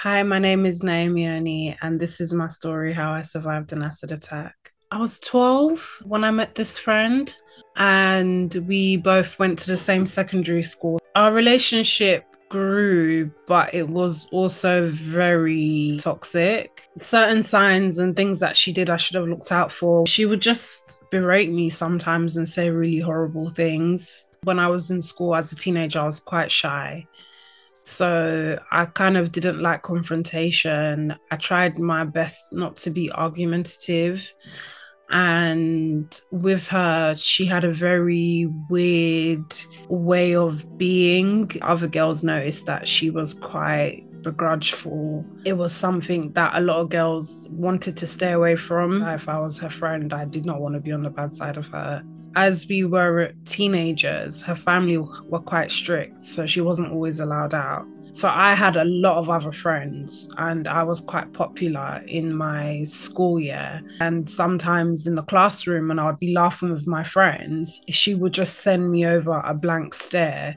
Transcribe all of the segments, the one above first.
Hi, my name is Naomi Oni, and this is my story, how I survived an acid attack. I was 12 when I met this friend, and we both went to the same secondary school. Our relationship grew, but it was also very toxic. Certain signs and things that she did, I should have looked out for. She would just berate me sometimes and say really horrible things. When I was in school as a teenager, I was quite shy. So I kind of didn't like confrontation. I tried my best not to be argumentative. And with her, she had a very weird way of being. Other girls noticed that she was quite begrudgeful. It was something that a lot of girls wanted to stay away from. If I was her friend, I did not want to be on the bad side of her. As we were teenagers, her family were quite strict, so she wasn't always allowed out. So I had a lot of other friends, and I was quite popular in my school year. And sometimes in the classroom, when I would be laughing with my friends, she would just send me over a blank stare,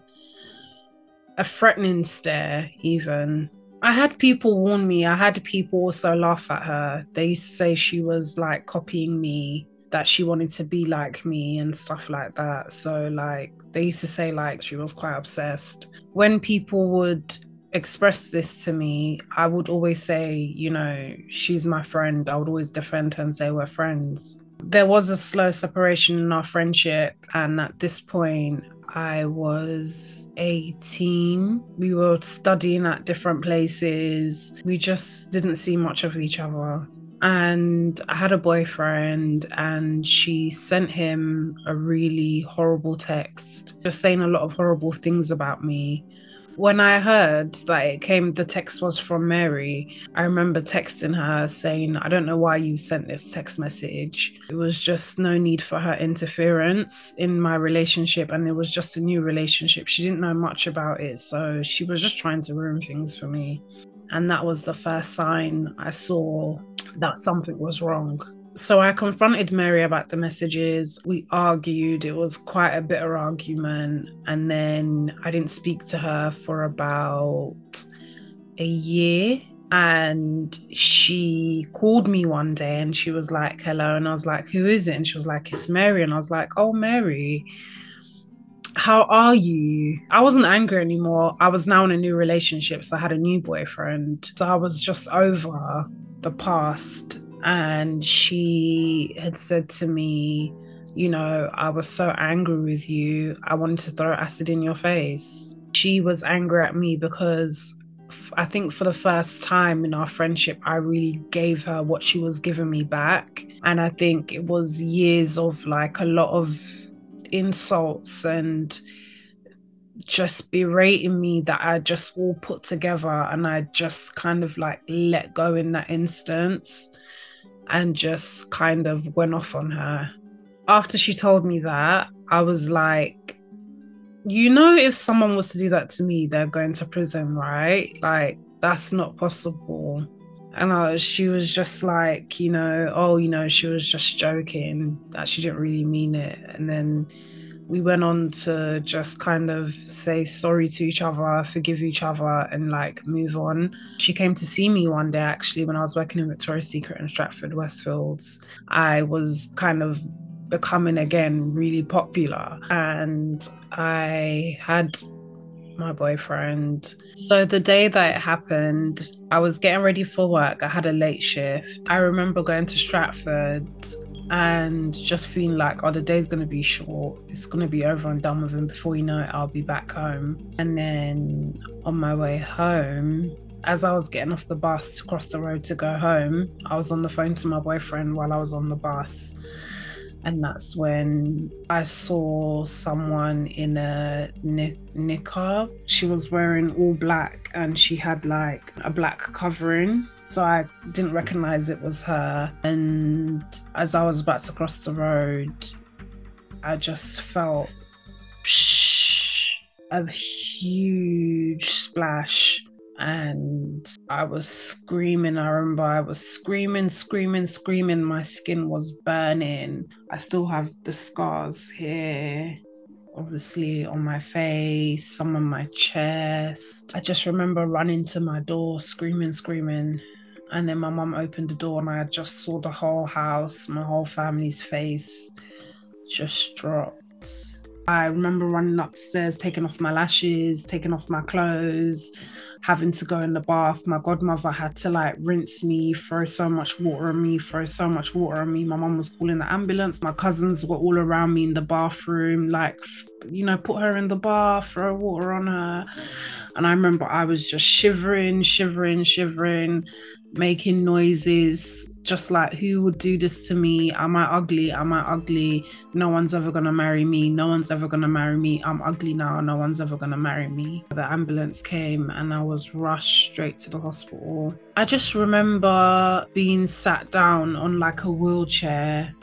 a threatening stare even. I had people warn me. I had people also laugh at her. They used to say she was like copying me, that she wanted to be like me and stuff like that. So like they used to say like she was quite obsessed. When people would express this to me, I would always say, you know, she's my friend. I would always defend her and say we're friends. There was a slow separation in our friendship, and at this point I was 18. We were studying at different places. We just didn't see much of each other. And I had a boyfriend, and she sent him a really horrible text, just saying a lot of horrible things about me. When I heard that the text was from Mary, I remember texting her saying, I don't know why you sent this text message. It was just no need for her interference in my relationship, and it was just a new relationship. She didn't know much about it, so she was just trying to ruin things for me. And that was the first sign I saw that something was wrong. So I confronted Mary about the messages. We argued. It was quite a bitter argument. And then I didn't speak to her for about a year. And she called me one day, and she was like, hello. And I was like, who is it? And she was like, it's Mary. And I was like, oh, Mary, how are you? I wasn't angry anymore. I was now in a new relationship. So I had a new boyfriend. So I was just over the past. And she had said to me, you know, I was so angry with you, I wanted to throw acid in your face. She was angry at me because I think for the first time in our friendship, I really gave her what she was giving me back. And I think it was years of like a lot of insults and just berating me that I just all put together, and I just kind of like let go in that instance and just kind of went off on her. After she told me that, I was like, you know, if someone was to do that to me, they're going to prison, right? Like, that's not possible. And she was just like, you know, oh, you know, she was just joking, that she didn't really mean it. And then we went on to just kind of say sorry to each other, forgive each other, and like move on. She came to see me one day, actually, when I was working in Victoria's Secret in Stratford Westfields. I was kind of becoming again really popular, and I had my boyfriend. So the day that it happened, I was getting ready for work. I had a late shift. I remember going to Stratford and just feeling like, oh, the day's gonna be short. It's gonna be over and done with, and before you know it, I'll be back home. And then on my way home, as I was getting off the bus to cross the road to go home, I was on the phone to my boyfriend while I was on the bus. And that's when I saw someone in a niqab. She was wearing all black, and she had like a black covering. So I didn't recognize it was her. And as I was about to cross the road, I just felt a huge splash. And I was screaming. I remember I was screaming. My skin was burning. I still have the scars here obviously on my face, some on my chest. I just remember running to my door, screaming. And then my mum opened the door and I just saw the whole house, my whole family's face just dropped. I remember running upstairs, taking off my lashes, taking off my clothes, having to go in the bath. My godmother had to rinse me, throw so much water on me. My mum was calling the ambulance. My cousins were all around me in the bathroom, put her in the bath, throw water on her. And I remember I was just shivering, making noises, just who would do this to me? Am I ugly? No one's ever gonna marry me. I'm ugly now. No one's ever gonna marry me. The ambulance came and I was rushed straight to the hospital. I just remember being sat down on a wheelchair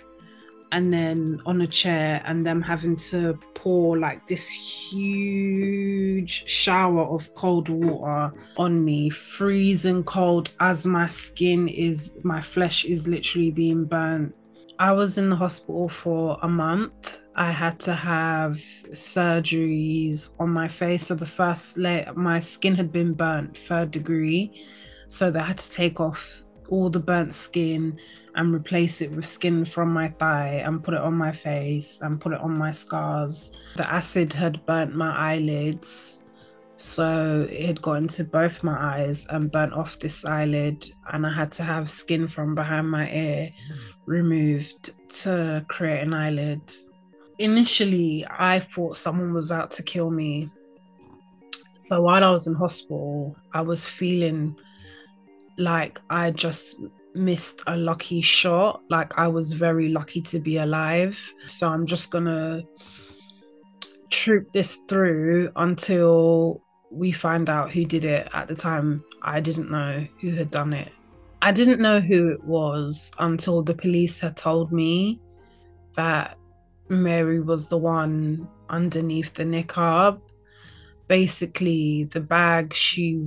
and then on a chair and them having to pour this huge shower of cold water on me, freezing cold as my flesh is literally being burnt. I was in the hospital for a month. I had to have surgeries on my face. So the first layer, my skin had been burnt 3rd degree. So they had to take off all the burnt skin and replace it with skin from my thigh and put it on my face and put it on my scars. The acid had burnt my eyelids, so it had got into both my eyes and burnt off this eyelid, and I had to have skin from behind my ear removed to create an eyelid. Initially, I thought someone was out to kill me. So while I was in hospital, I was feeling like I just missed a lucky shot. I was very lucky to be alive. So I'm just gonna troop this through until we find out who did it. At the time, I didn't know who had done it. I didn't know who it was until the police had told me that Mary was the one underneath the niqab. Basically, the bag she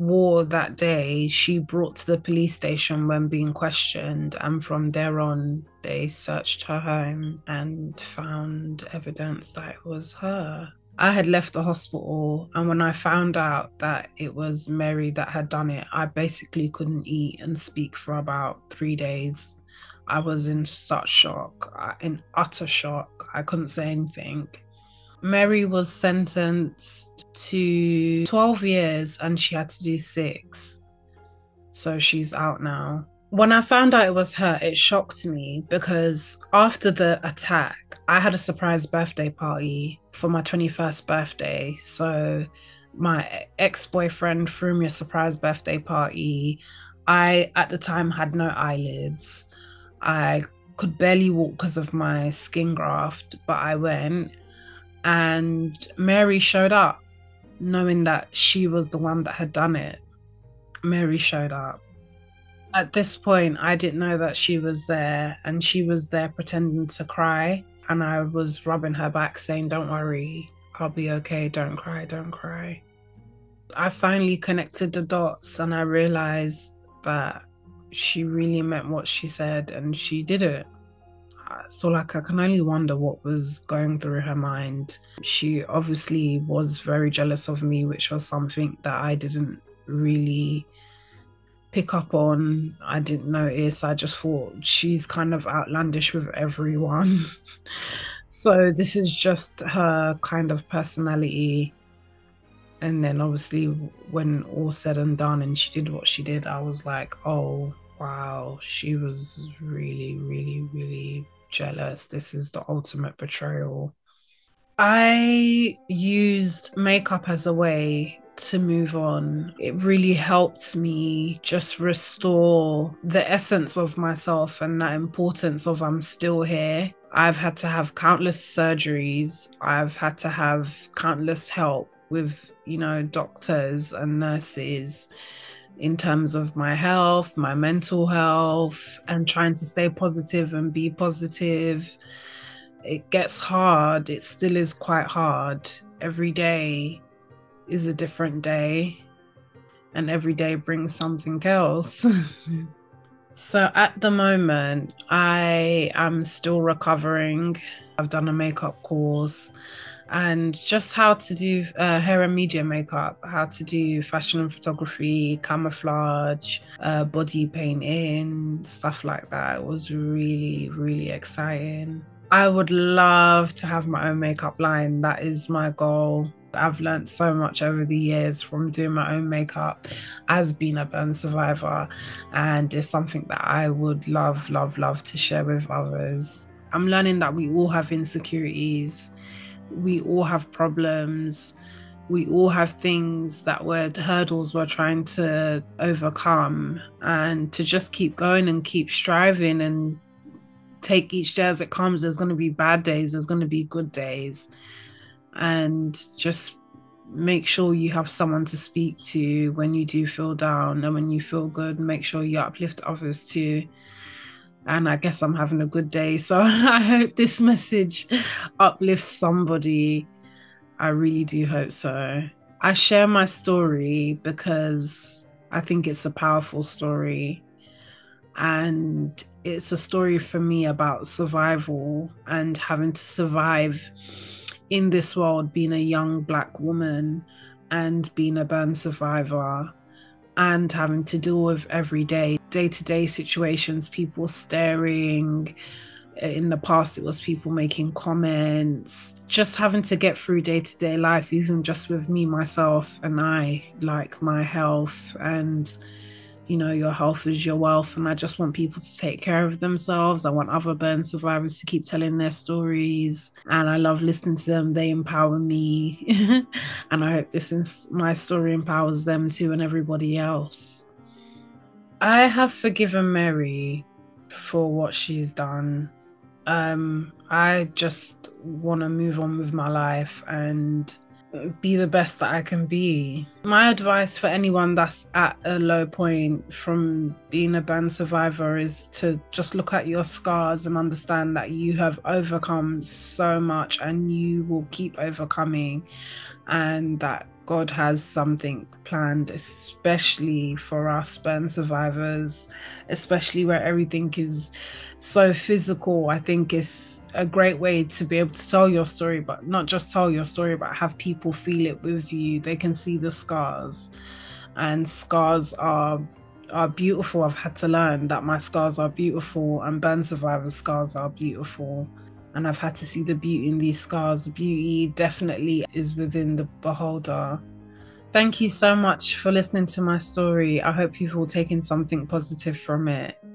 wore that day, she brought to the police station when being questioned, and from there on they searched her home and found evidence that it was her. I had left the hospital, and when I found out that it was Mary that had done it, I basically couldn't eat and speak for about 3 days. I was in such shock, in utter shock. I couldn't say anything. Mary was sentenced to 12 years and she had to do 6. So she's out now. When I found out it was her, it shocked me, because after the attack, I had a surprise birthday party for my 21st birthday. So my ex-boyfriend threw me a surprise birthday party. I, at the time, had no eyelids. I could barely walk because of my skin graft, but I went. And Mary showed up, knowing that she was the one that had done it. Mary showed up. At this point, I didn't know that she was there, and she was there pretending to cry. And I was rubbing her back saying, "Don't worry, I'll be okay, don't cry. I finally connected the dots and I realized that she really meant what she said and she did it. So I can only wonder what was going through her mind. She obviously was very jealous of me, which was something that I didn't really pick up on. I didn't notice. I just thought she's kind of outlandish with everyone. So this is just her kind of personality. And then obviously when all said and done and she did what she did, I was like, oh, wow, she was really jealous. This is the ultimate betrayal. I used makeup as a way to move on. It really helped me just restore the essence of myself and that importance of I'm still here. I've had to have countless surgeries. I've had to have countless help with, doctors and nurses, in terms of my health, my mental health, and trying to stay positive and be positive. It gets hard. It still is quite hard. Every day is a different day, and every day brings something else. So at the moment, I am still recovering. I've done a makeup course, and just how to do hair and media makeup, how to do fashion and photography, camouflage, body painting, stuff like that. It was really, really exciting. I would love to have my own makeup line. That is my goal. I've learned so much over the years from doing my own makeup as being a burn survivor, and it's something that I would love, love, love to share with others. I'm learning that we all have insecurities, we all have problems, we all have things that were hurdles we're trying to overcome, and to just keep going and keep striving and take each day as it comes. There's going to be bad days, there's going to be good days. And just make sure you have someone to speak to when you do feel down, and when you feel good, make sure you uplift others too. And I guess I'm having a good day, so I hope this message uplifts somebody. I really do hope so. I share my story because I think it's a powerful story, and it's a story for me about survival and having to survive in this world, being a young Black woman and being a burn survivor, and having to deal with everyday, day-to-day situations, people staring. In the past, it was people making comments, just having to get through day-to-day life, even just with me, myself, and I, like my health. And, you know, your health is your wealth, and I just want people to take care of themselves. I want other burn survivors to keep telling their stories, and I love listening to them. They empower me and I hope this is my story empowers them too, and everybody else. I have forgiven Mary for what she's done. I just want to move on with my life and be the best that I can be. My advice for anyone that's at a low point from being a burn survivor is to just look at your scars and understand that you have overcome so much, and you will keep overcoming, and that God has something planned, especially for us burn survivors, especially where everything is so physical. I think it's a great way to be able to tell your story, but not just tell your story, but have people feel it with you. They can see the scars, and scars are beautiful. I've had to learn that my scars are beautiful, and burn survivors' scars are beautiful. And I've had to see the beauty in these scars. Beauty definitely is within the beholder. Thank you so much for listening to my story. I hope you've all taken something positive from it.